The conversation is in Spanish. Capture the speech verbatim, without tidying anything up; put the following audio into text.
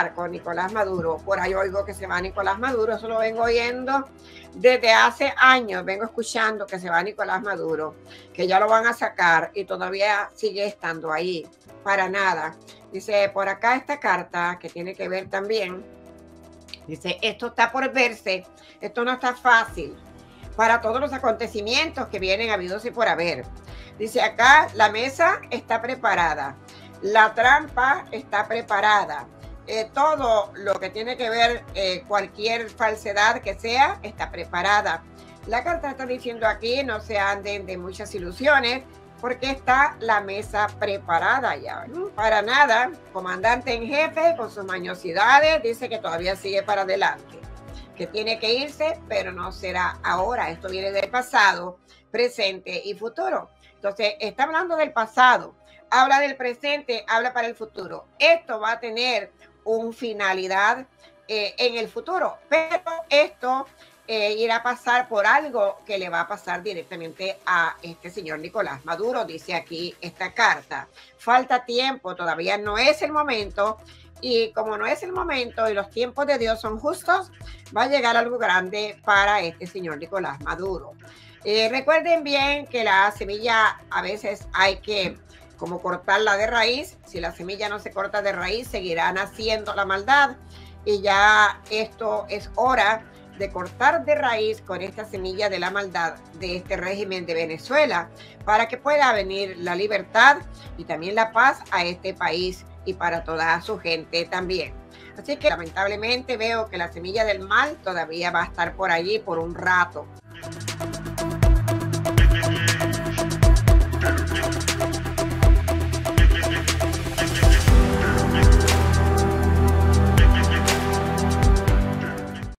acabar con Nicolás Maduro. Por ahí oigo que se va Nicolás Maduro, eso lo vengo oyendo desde hace años, vengo escuchando que se va Nicolás Maduro, que ya lo van a sacar y todavía sigue estando ahí, para nada. Dice, por acá esta carta que tiene que ver también, dice, esto está por verse, esto no está fácil para todos los acontecimientos que vienen habidos y por haber. Dice acá, la mesa está preparada, la trampa está preparada, eh, todo lo que tiene que ver, eh, cualquier falsedad que sea, está preparada. La carta está diciendo aquí, no se anden de muchas ilusiones, porque está la mesa preparada ya, ¿no? Para nada, comandante en jefe con sus mañosidades, dice que todavía sigue para adelante, que tiene que irse, pero no será ahora. Esto viene del pasado, presente y futuro. Entonces, está hablando del pasado, habla del presente, habla para el futuro. Esto va a tener una finalidad eh, en el futuro, pero esto eh, irá a pasar por algo que le va a pasar directamente a este señor Nicolás Maduro, dice aquí esta carta. Falta tiempo, todavía no es el momento, y como no es el momento y los tiempos de Dios son justos, va a llegar algo grande para este señor Nicolás Maduro. Eh, recuerden bien que la semilla a veces hay que como cortarla de raíz. Si la semilla no se corta de raíz, seguirán haciendo la maldad. Y ya esto es hora de cortar de raíz con esta semilla de la maldad de este régimen de Venezuela, para que pueda venir la libertad y también la paz a este país y para toda su gente también. Así que lamentablemente veo que la semilla del mal todavía va a estar por allí por un rato.